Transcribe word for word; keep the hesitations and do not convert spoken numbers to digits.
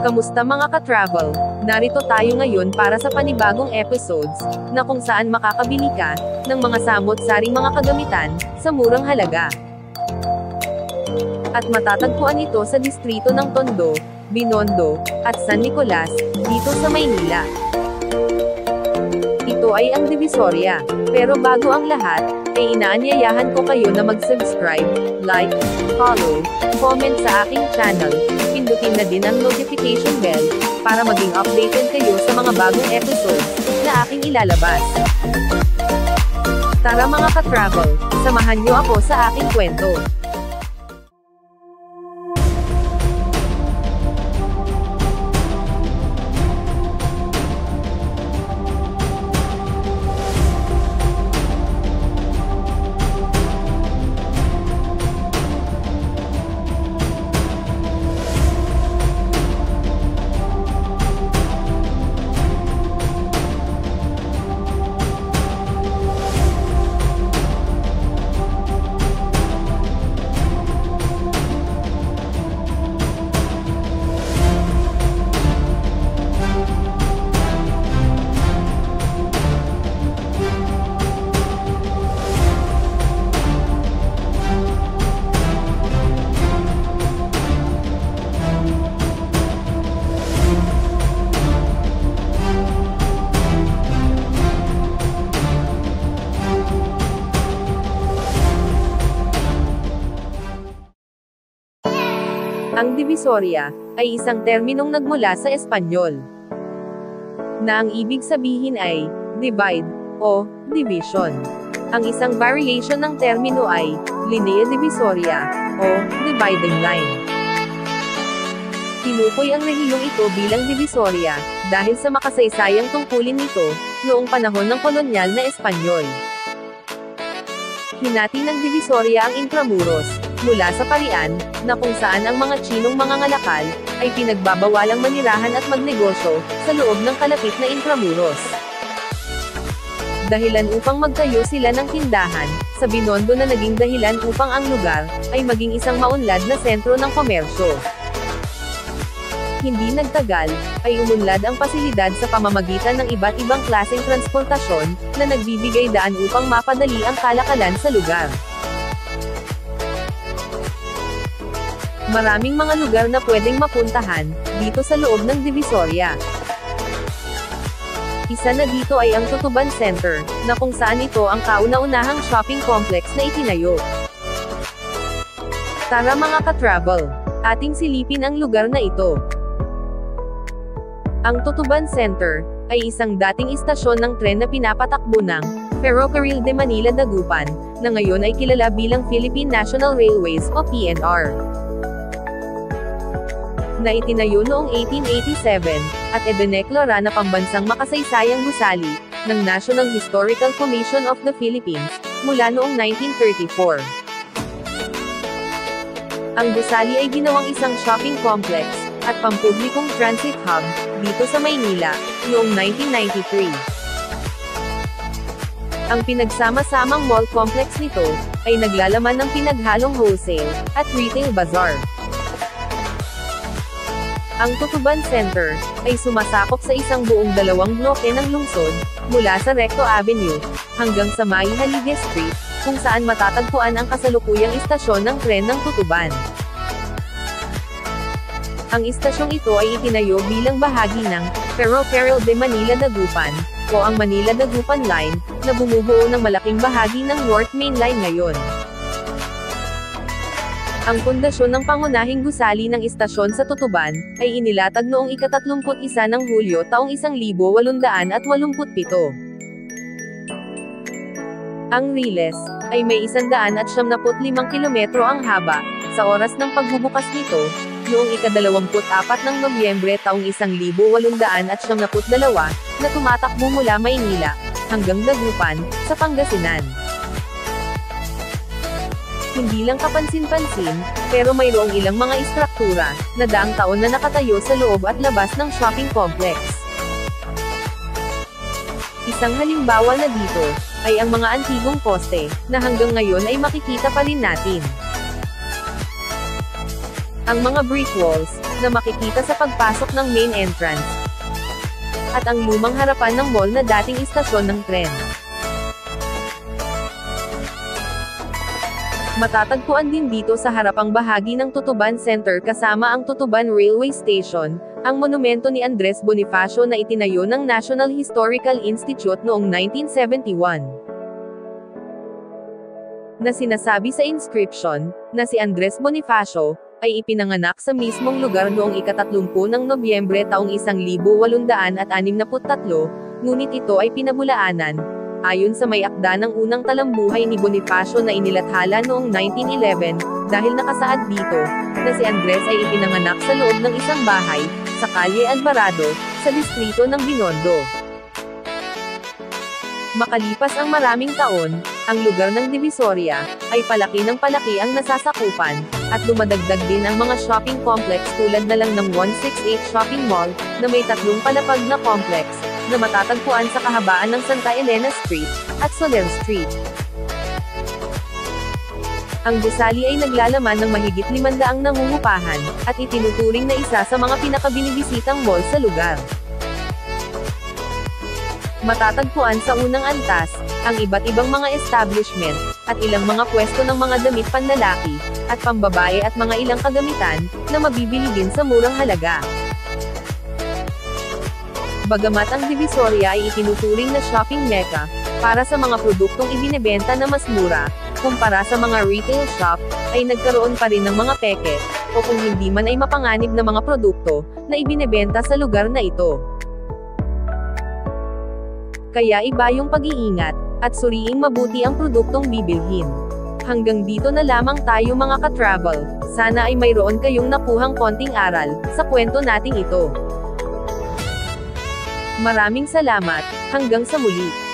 Kamusta mga ka-travel? Narito tayo ngayon para sa panibagong episodes, na kung saan makakabili ka ng mga samot-saring mga kagamitan, sa murang halaga. At matatagpuan ito sa distrito ng Tondo, Binondo, at San Nicolas, dito sa Maynila. Ito ay ang Divisoria. Pero bago ang lahat, ay inaanyayahan ko kayo na mag-subscribe, like, follow, comment sa aking channel. Pindutin na din ang notification bell, para maging updated kayo sa mga bagong episodes, na aking ilalabas. Tara mga ka-travel, samahan nyo ako sa aking kwento. Ang Divisoria, ay isang terminong nagmula sa Espanyol, na ang ibig sabihin ay, divide, o, division. Ang isang variation ng termino ay, linea divisoria, o, dividing line. Tinukoy ang rehiyong ito bilang Divisoria, dahil sa makasaysayang tungkulin nito, noong panahon ng kolonyal na Espanyol. Hinati ng Divisoria ang intramuros, mula sa parian, na kung saan ang mga Chinong mangangalakal, ay pinagbabawalang manirahan at magnegosyo, sa loob ng kalapit na intramuros. Dahilan upang magtayo sila ng tindahan, sa Binondo na naging dahilan upang ang lugar, ay maging isang maunlad na sentro ng komersyo. Hindi nagtagal, ay umunlad ang pasilidad sa pamamagitan ng iba't ibang klaseng transportasyon, na nagbibigay daan upang mapadali ang kalakalan sa lugar. Maraming mga lugar na pwedeng mapuntahan, dito sa loob ng Divisoria. Isa na dito ay ang Tutuban Center, na kung saan ito ang kauna-unahang shopping complex na itinayo. Tara mga ka-travel, ating silipin ang lugar na ito. Ang Tutuban Center, ay isang dating istasyon ng tren na pinapatakbo ng Ferrocarril de Manila Dagupan, na ngayon ay kilala bilang Philippine National Railways o P N R. Na itinayo noong eighteen eighty-seven, at idineklara na pambansang makasaysayang gusali, ng National Historical Commission of the Philippines, mula noong nineteen thirty-four. Ang gusali ay ginawang isang shopping complex, at pampublikong transit hub, dito sa Maynila, noong nineteen ninety-three. Ang pinagsama-samang mall complex nito, ay naglalaman ng pinaghalong wholesale, at retail bazaar. Ang Tutuban Center, ay sumasakop sa isang buong dalawang bloke ng lungsod, mula sa Recto Avenue, hanggang sa Mayhaligya Street, kung saan matatagpuan ang kasalukuyang istasyon ng tren ng Tutuban. Ang istasyong ito ay itinayo bilang bahagi ng Ferrocarril de Manila Dagupan, o ang Manila Dagupan Line, na bumubuo ng malaking bahagi ng North Main Line ngayon. Ang pundasyon ng pangunahing gusali ng istasyon sa Tutuban, ay inilatag noong ika-tatlumput isa ng Hulyo taong eighteen eighty-seven. Ang riles, ay may one hundred siyamnapu't limang kilometro ang haba, sa oras ng pagbubukas nito, noong ika-dalawampu't apat ng Nobyembre taong eighteen ninety-two, na tumatakbo mula Maynila, hanggang Dagupan, sa Pangasinan. Hindi lang kapansin-pansin, pero mayroong ilang mga istruktura, na daang taon na nakatayo sa loob at labas ng shopping complex. Isang halimbawa na dito, ay ang mga antigong poste, na hanggang ngayon ay makikita pa rin natin. Ang mga brick walls, na makikita sa pagpasok ng main entrance, at ang lumang harapan ng mall na dating istasyon ng tren. Matatagpuan din dito sa harapang bahagi ng Tutuban Center kasama ang Tutuban Railway Station, ang monumento ni Andres Bonifacio na itinayo ng National Historical Institute noong nineteen seventy-one. Na sinasabi sa inscription, na si Andres Bonifacio, ay ipinanganak sa mismong lugar noong ikatatlumpu ng Nobyembre taong isang libo walong daan at anim na tatlo, ngunit ito ay pinabulaanan, ayon sa may akda ng unang talambuhay ni Bonifacio na inilathala noong nineteen eleven, dahil nakasaad dito, na si Andres ay ipinanganak sa loob ng isang bahay, sa Calle Alvarado, sa distrito ng Binondo. Makalipas ang maraming taon, ang lugar ng Divisoria, ay palaki ng palaki ang nasasakupan, at dumadagdag din ang mga shopping complex tulad na lang ng one sixty-eight Shopping Mall, na may tatlong palapag na complex, na matatagpuan sa kahabaan ng Santa Elena Street, at Soler Street. Ang gusali ay naglalaman ng mahigit limandaang nangungupahan, at itinuturing na isa sa mga pinakabinibisitang mall sa lugar. Matatagpuan sa unang antas, ang iba't ibang mga establishment, at ilang mga pwesto ng mga damit panlalaki, at pambabae at mga ilang kagamitan, na mabibili din sa murang halaga. Bagamat ang Divisoria ay itinuturing na shopping mecca, para sa mga produktong ibinebenta na mas mura, kumpara sa mga retail shop, ay nagkaroon pa rin ng mga peke, o kung hindi man ay mapanganib na mga produkto, na ibinebenta sa lugar na ito. Kaya iba yung pag-iingat, at suriing mabuti ang produktong bibilhin. Hanggang dito na lamang tayo mga ka-travel, sana ay mayroon kayong nakuhang konting aral, sa kwento nating ito. Maraming salamat, hanggang sa muli.